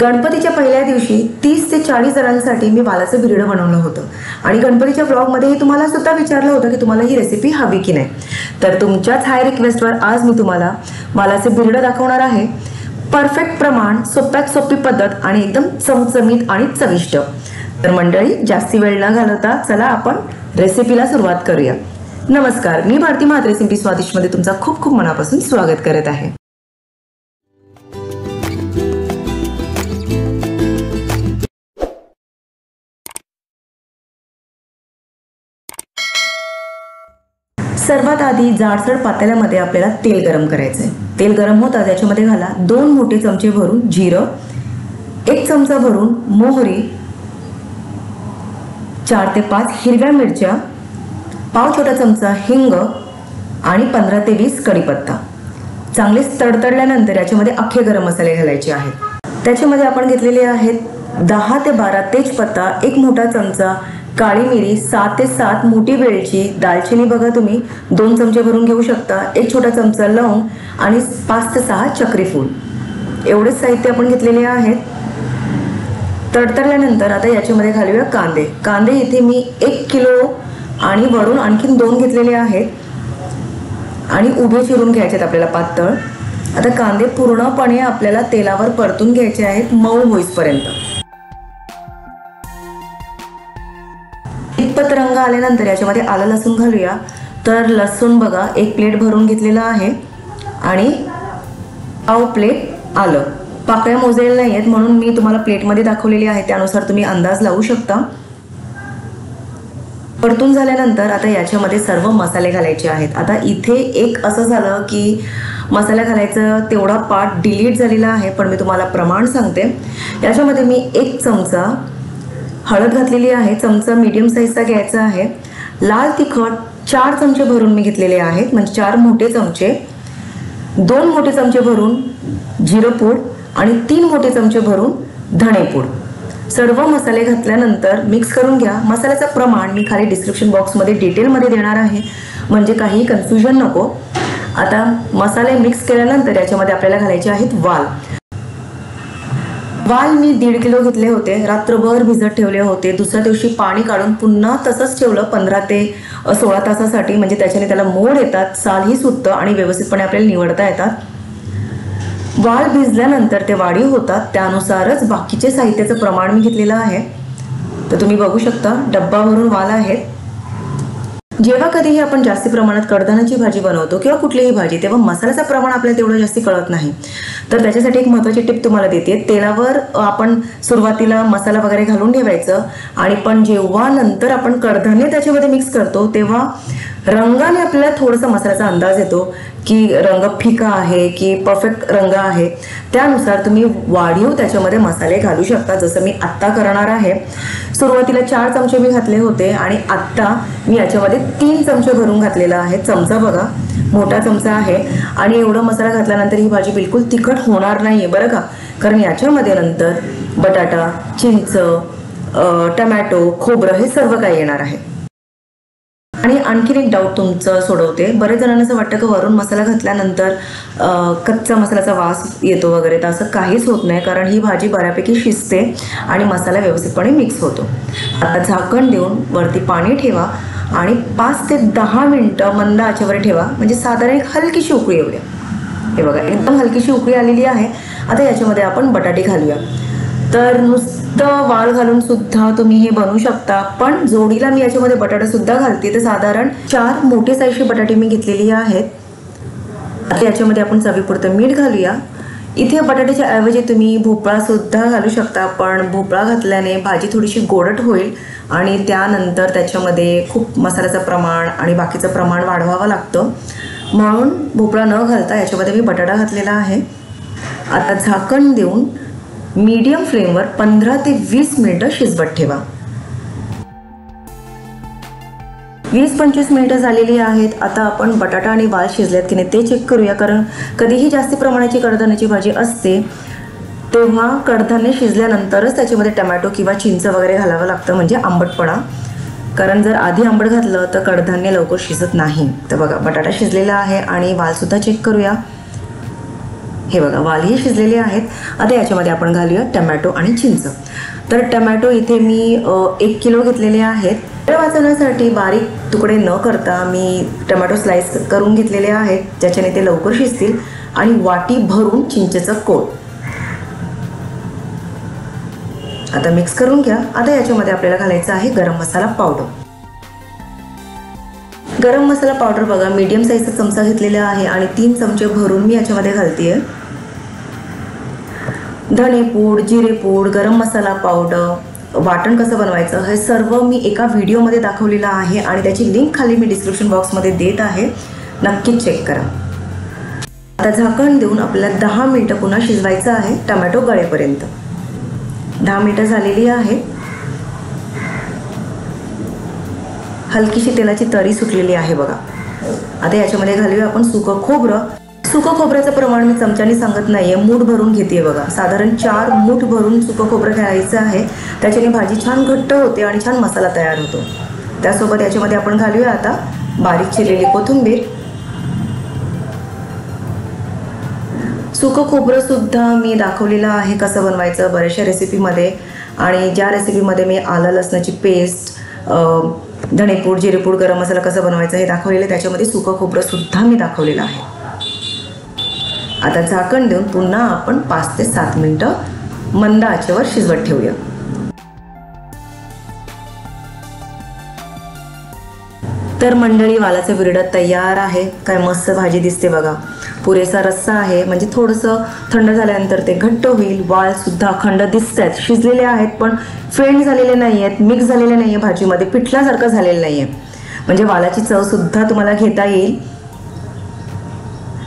गणपतीच्या पहिल्या दिवशी 30 ते 40 जणांसाठी मी वालाचे बिर्ड बनवलं होतं आणि गणपतीच्या व्लॉगमध्येही तुम्हाला सुद्धा विचारलं होतं की तुम्हाला ही रेसिपी हवी की नाही। तर तुमच्याच हाय रिक्वेस्टवर आज मी तुम्हाला वालाचे बिर्ड दाखवणार आहे। परफेक्ट प्रमाण, सोप्यात सोपी पद्धत आणि एकदम चमचमीत आणि चविष्ट। तर मंडळी, जास्ती वेळ न घालवता चला आपण रेसिपीला सुरुवात करूया। नमस्कार, मी भारती म्हात्रे, सिंपली स्वादिष्ट मध्ये तुमचं खूप खूप मनापासून स्वागत करत आहे। सर्वात आधी जाडसर पातेल्यामध्ये आपल्याला तेल गरम करायचं आहे। तेल गरम होता त्याच्यामध्ये घाला 2 मोठे चमचे भरून जिरं, 1 चमचा भरून मोहरी, 4 ते 5 हिरव्या मिरच्या, पाव छोटा चमचा हिंग आणि 15 ते 20 कढीपत्ता। चांगलेच तडतडल्यानंतर याच्यामध्ये अख्खे गरम मसाले घालायचे आहेत। त्याच्यामध्ये आपण घेतलेले आहेत 10 ते 12 तेजपत्ता, 1 मोठा चमचा काळी मिरी, 7 ते 7 मोठी वेलची, दालचिनी बघा तुम्ही 2 चमचे भरून घेऊ शकता, 1 छोटा चमचा लवंग आणि 5 ते 6 चक्रीफूल। एवढे साहित्य आपण घेतलेले आहे। तडतडल्यानंतर आता याच्यामध्ये घालूया कांदे। कांदे इथे मी 1 किलो आणि वरून आणखीन 2 घेतलेले आहेत आणि उभे चिरून घ्यायचे आहेत आपल्याला पातळ। आता कांदे पूर्णपणे आपल्याला तेलावर परतून घ्यायचे आहेत मऊ होईपर्यंत। रंग आल्यानंतर याच्यामध्ये आलं लसूण घालूया। तर लसूण बघा 1 प्लेट भरून घेतलेला आहे आणि 1 प्लेट आलं। पाकळ्या मोजलेल्या नाहीयेत म्हणून मी तुम्हाला प्लेटमध्ये दाखवलेली आहे, त्यानुसार तुम्ही अंदाज लावू शकता। परतून झाल्यानंतर आता याच्यामध्ये सर्व मसाले घालायचे आहेत। आता इथे एक असं झालं की मसाला घालायचं तेवढा पार्ट डिलीट झालेला आहे, पण मी तुम्हाला प्रमाण सांगते। याच्यामध्ये मी 1 चमचा हळद घातलेली आहे, चमचा मीडियम साईजचा घ्यायचा आहे। लाल तिखट 4 चमचे भरून मी घेतलेले आहेत, म्हणजे 4 मोठे चमचे। 2 मोठे चमचे भरून जिरेपूड आणि 3 मोठे चमचे भरून धणेपूड। सर्व मसाले घातल्यानंतर मिक्स करून घ्या। मसाल्याचं प्रमाण मी खाली डिस्क्रिप्शन बॉक्समध्ये डिटेलमध्ये देणार आहे, म्हणजे काही कन्फ्युजन नको। आता मसाले मिक्स केल्यानंतर याच्यामध्ये आपल्याला घालायचे आहेत वाल। वाल मी 1.5 किलो घेतले होते, रात्रभर भिजत ठेवले होते। दुसऱ्या दिवशी पाणी काढून पुन्हा तसंच ठेवलं 15 ते 16 तासासाठी, म्हणजे त्याच्याने त्याला मोड येतात, सालही सुटतं आणि व्यवस्थितपणे आपल्याला निवडता येतात। वाल भिजल्यानंतर ते वाढीव होतात, त्यानुसारच बाकीचे साहित्याचं प्रमाण मी घेतलेलं आहे। तर तुम्ही बघू शकता डब्बा भरून वाल आहेत। जेव्हा कधीही आपण जास्ती प्रमाणात कडधान्याची भाजी बनवतो किंवा कुठलीही भाजी, तेव्हा मसाल्याचं प्रमाण आपल्याला तेवढं जास्ती कळत नाही। तर त्याच्यासाठी एक महत्त्वाची टिप तुम्हाला देते। तेलावर आपण सुरुवातीला मसाला वगैरे घालून ठेवायचं आणि पण जेव्हा नंतर आपण कडधान्य त्याच्यामध्ये मिक्स करतो तेव्हा रंगाने आपल्याला थोडासा मसाल्याचा अंदाज येतो की रंग फिका आहे की परफेक्ट रंग आहे। त्यानुसार तुम्ही वाढीव त्याच्यामध्ये मसाले घालू शकता, जसं मी आत्ता करणार आहे। सुरुवातीला 4 चमचे मी घातले होते आणि आत्ता मी याच्यामध्ये 3 चमचे भरून घातलेला आहे। चमचा बघा मोठा चमचा आहे आणि एवढा मसाला घातल्यानंतर ही भाजी बिलकुल तिखट होणार नाहीये बरं का, कारण याच्यामध्ये नंतर बटाटा, चिंच, टोमॅटो, खोबरं हे सर्व काही येणार आहे। आणि आणखीन एक डाऊट तुमचं सोडवते। बरेच जणांना असं वाटतं की वरून मसाला घातल्यानंतर कच्चा मसाल्याचा वास येतो वगैरे, तर असं काहीच होत नाही, कारण ही भाजी बऱ्यापैकी शिजते आणि मसाला व्यवस्थितपणे मिक्स होतो। आता झाकण देऊन वरती पाणी ठेवा आणि 5 ते 10 मिनटं मंद आचेवर ठेवा, म्हणजे साधारण हलकीशी उकळी येऊ द्या। हे बघा एकदम हलकीशी उकळी आलेली आहे। आता याच्यामध्ये आपण बटाटे घालूया। तर नुसतं वाळ घालून सुद्धा तुम्ही हे बनवू शकता, पण जोडीला मी याच्यामध्ये बटाटा सुद्धा घालते। तर साधारण 4 मोठे साईजचे बटाटे मी घेतलेली आहेत। आता याच्यामध्ये आपण चवीपुरतं मीठ घालूया। इथे बटाट्याच्या ऐवजी तुम्ही भोपळा सुद्धा घालू शकता, पण भोपळा घातल्याने भाजी थोडीशी गोडट होईल आणि त्यानंतर त्याच्यामध्ये खूप मसाल्याचं प्रमाण आणि बाकीचं प्रमाण वाढवावं लागतं, म्हणून भोपळा न घालता याच्यामध्ये मी बटाटा घातलेला आहे। आता झाकण देऊन मीडियम फ्लेमवर 15 ते 20 मिनिटं शिजवत ठेवा। 20-25 मिनिटं झालेली आहेत। आता आपण बटाटा आणि वाल शिजलेत की नाही ते चेक करूया, कारण कधीही जास्त प्रमाणाची कडधान्याची भाजी असते तेव्हा कडधान्य शिजल्यानंतरच त्याच्यामध्ये टोमॅटो किंवा चिंच वगैरे घालावं लागतं, म्हणजे आंबटपणा, कारण जर आधी आंबट घातलं तर कडधान्य लवकर शिजत नाही। तर बघा बटाटा शिजलेला आहे आणि वालसुद्धा चेक करूया। हे बघा वाल ही शिजलेले आहेत। आता याच्यामध्ये आपण घालूया टोमॅटो आणि चिंच। तर टोमॅटो इथे मी 1 किलो घेतलेले आहेत। वाचण्यासाठी बारीक तुकडे न करता मी टोमॅटो स्लाइस करून घेतलेले आहेत, ज्याच्याने ते लवकर शिजतील। आणि वाटी भरून चिंचेचा कोळ आता मिक्स करून घ्या। आता याच्यामध्ये आपल्याला घालायचं आहे गरम मसाला पावडर। गरम मसाला पावडर बघा मीडियम साइजचा चमचा घेतलेला आहे आणि 3 चमचे भरून मी याच्यामध्ये घालते आहे। धणेपूड, जिरेपूड, गरम मसाला पावडर, वाटण कसं बनवायचं हे सर्व मी एका व्हिडिओमध्ये दाखवलेलं आहे आणि त्याची लिंक खाली मी डिस्क्रिप्शन बॉक्समध्ये देत आहे, नक्की चेक करा। आता झाकण देऊन आपल्याला 10 मिनिटं पुन्हा शिजवायचं आहे टोमॅटो गळेपर्यंत। 10 मिनिटं झालेली आहे। हलकीशी तेलाची तरी सुटलेली आहे बघा। आता याच्यामध्ये घालूया आपण सुकं खोबरं। सुकं खोबऱ्याचं प्रमाण मी चमच्याने सांगत नाहीये, मूठ भरून घेते बघा। साधारण 4 मूठ भरून सुकं खोबरं घालायचं आहे, त्याच्याने भाजी छान घट्ट होते आणि छान मसाला तयार होतो। त्यासोबत याच्यामध्ये आपण घालूया आता बारीक चिरलेली कोथिंबीर। सुकं खोबरं सुद्धा मी दाखवलेलं आहे कसं बनवायचं बऱ्याचशा रेसिपीमध्ये, आणि ज्या रेसिपीमध्ये मी आलं लसणाची पेस्ट, धणेपूड, जिरेपूड, गरम मसाला कसा बनवायचा हे दाखवलेलं, त्याच्यामध्ये सुकं खोबरं सुद्धा मी दाखवलेलं आहे। आता झाकण देऊन पुन्हा आपण 5 ते 7 मिनिटं मंद आचेवर शिजवत ठेवूया। तर मंडळी वालाचा बिरडा तयार आहे। काय मस्त भाजी दिसते बघा। पुरेसा रस्सा आहे, म्हणजे थोडंसं थंड झाल्यानंतर ते घट्ट होईल। वाल सुद्धा अखंड दिसत आहेत, शिजलेले आहेत पण फेंड झालेले नाही आहेत, मिक्स झालेले नाही आहे, भाजीमध्ये पिठल्यासारखं झालेलं नाही आहे, म्हणजे वालाची चवसुद्धा तुम्हाला घेता येईल।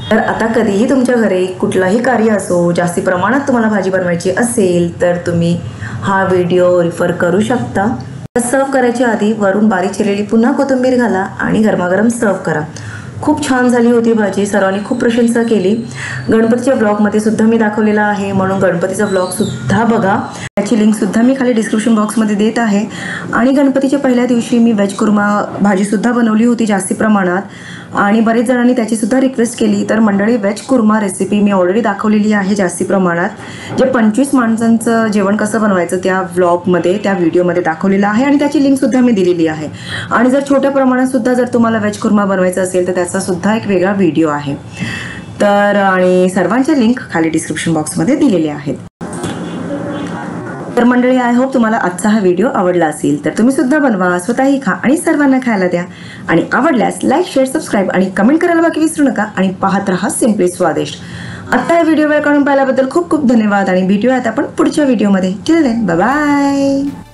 तर आता कधीही तुमच्या घरी कुठलाही कार्य असो, जास्ती प्रमाणात तुम्हाला भाजी बनवायची असेल तर तुम्ही हा व्हिडिओ रिफर करू शकता। सर्व करायच्या आधी वरून बारीक चिरलेली पुन्हा कोथिंबीर घाला आणि गरमागरम सर्व करा। खूप छान झाली होती भाजी, सर्वांनी खूप प्रशंसा केली। गणपतीच्या ब्लॉगमध्ये सुद्धा मी दाखवलेला आहे, म्हणून गणपतीचा ब्लॉगसुद्धा बघा, त्याची लिंकसुद्धा मी खाली डिस्क्रिप्शन बॉक्समध्ये देत आहे। आणि गणपतीच्या पहिल्या दिवशी मी व्हेज कुर्मा भाजीसुद्धा बनवली होती जास्ती प्रमाणात, आणि बरेच जणांनी त्याचीसुद्धा रिक्वेस्ट केली। तर मंडळी व्हेज कुर्मा रेसिपी मी ऑलरेडी दाखवलेली आहे जास्ती प्रमाणात, जे 25 माणसांचं जेवण कसं बनवायचं त्या व्लॉगमध्ये, त्या व्हिडिओमध्ये दाखवलेलं आहे आणि त्याची लिंकसुद्धा मी दिलेली आहे। आणि जर छोट्या प्रमाणातसुद्धा जर तुम्हाला व्हेज कुर्मा बनवायचा असेल तर त्याचासुद्धा एक वेगळा व्हिडिओ आहे, तर आणि सर्वांच्या लिंक खाली डिस्क्रिप्शन बॉक्समध्ये दिलेल्या आहेत। तर मंडळी आय होप तुम्हाला आजचा हा व्हिडिओ आवडला असेल, तर तुम्ही सुद्धा बनवा, स्वतःही खा आणि सर्वांना खायला द्या। आणि आवडल्यास लाईक, शेअर, सबस्क्राईब आणि कमेंट करायला बाकी विसरू नका। आणि पाहत राहा सिम्पली स्वादिष्ट। आत्ता हा व्हिडिओ वेळ काढून पाहिल्याबद्दल खूप खूप धन्यवाद आणि भेटूयात आपण पुढच्या व्हिडिओमध्ये। Till then, bye bye.